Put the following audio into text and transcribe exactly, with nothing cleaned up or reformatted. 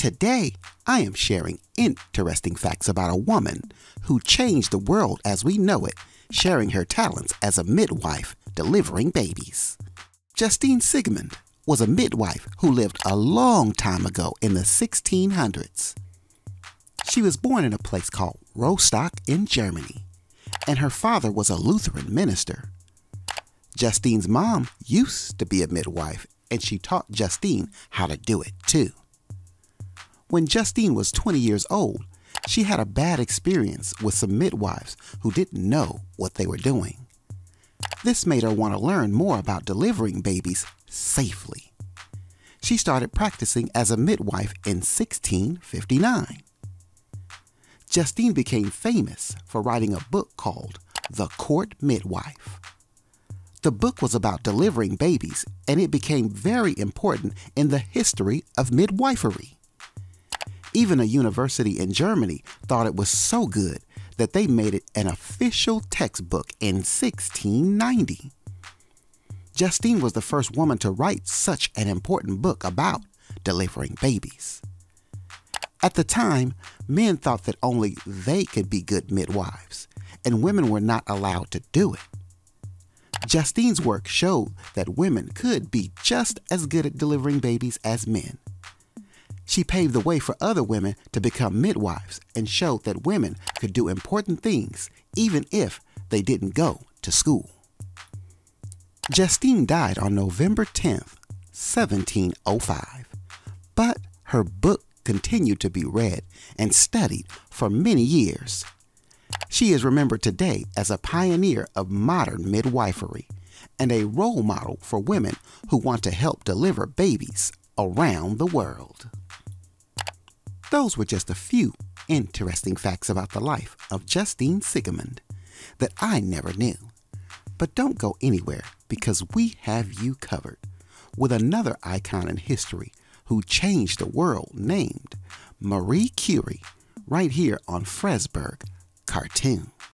Today, I am sharing interesting facts about a woman who changed the world as we know it, sharing her talents as a midwife delivering babies. Justine Siegemund was a midwife who lived a long time ago in the sixteen hundreds. She was born in a place called Rostock in Germany, and her father was a Lutheran minister. Justine's mom used to be a midwife, and she taught Justine how to do it too. When Justine was twenty years old, she had a bad experience with some midwives who didn't know what they were doing. This made her want to learn more about delivering babies safely. She started practicing as a midwife in sixteen fifty-nine. Justine became famous for writing a book called The Court Midwife. The book was about delivering babies, and it became very important in the history of midwifery. Even a university in Germany thought it was so good that they made it an official textbook in sixteen ninety. Justine was the first woman to write such an important book about delivering babies. At the time, men thought that only they could be good midwives, and women were not allowed to do it. Justine's work showed that women could be just as good at delivering babies as men. She paved the way for other women to become midwives and showed that women could do important things even if they didn't go to school. Justine died on November tenth, seventeen oh five, but her book continued to be read and studied for many years. She is remembered today as a pioneer of modern midwifery and a role model for women who want to help deliver babies around the world. Those were just a few interesting facts about the life of Justine Siegemund that I never knew. But don't go anywhere, because we have you covered with another icon in history who changed the world, named Marie Curie, right here on Fresberg Cartoon.